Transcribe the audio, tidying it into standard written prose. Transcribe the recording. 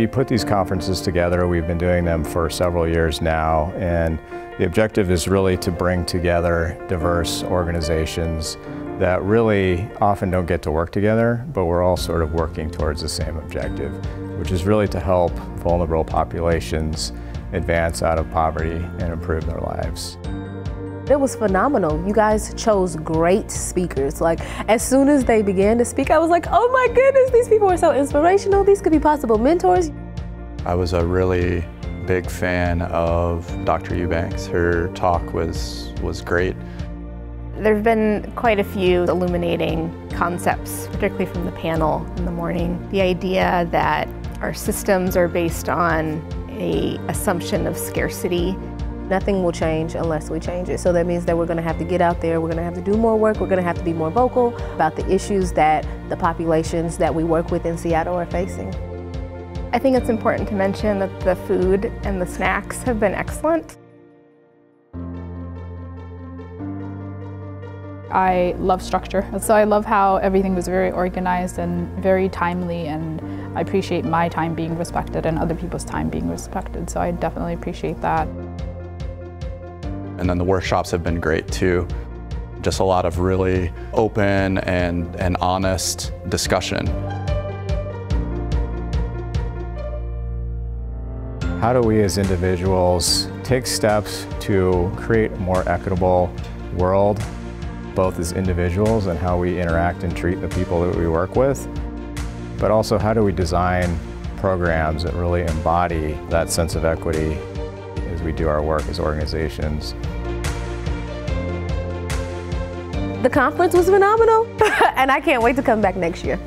We put these conferences together. We've been doing them for several years now, and the objective is really to bring together diverse organizations that really often don't get to work together, but we're all sort of working towards the same objective, which is really to help vulnerable populations advance out of poverty and improve their lives. It was phenomenal. You guys chose great speakers. Like, as soon as they began to speak, I was like, oh my goodness, these people are so inspirational. These could be possible mentors. I was a really big fan of Dr. Eubanks. Her talk was great. There have been quite a few illuminating concepts, particularly from the panel in the morning. The idea that our systems are based on an assumption of scarcity. Nothing will change unless we change it. So that means that we're going to have to get out there, we're going to have to do more work, we're going to have to be more vocal about the issues that the populations that we work with in Seattle are facing. I think it's important to mention that the food and the snacks have been excellent. I love structure, so I love how everything was very organized and very timely, and I appreciate my time being respected and other people's time being respected, so I definitely appreciate that. And then the workshops have been great too. Just a lot of really open and honest discussion. How do we as individuals take steps to create a more equitable world, both as individuals and how we interact and treat the people that we work with, but also how do we design programs that really embody that sense of equity as we do our work as organizations. The conference was phenomenal, and I can't wait to come back next year.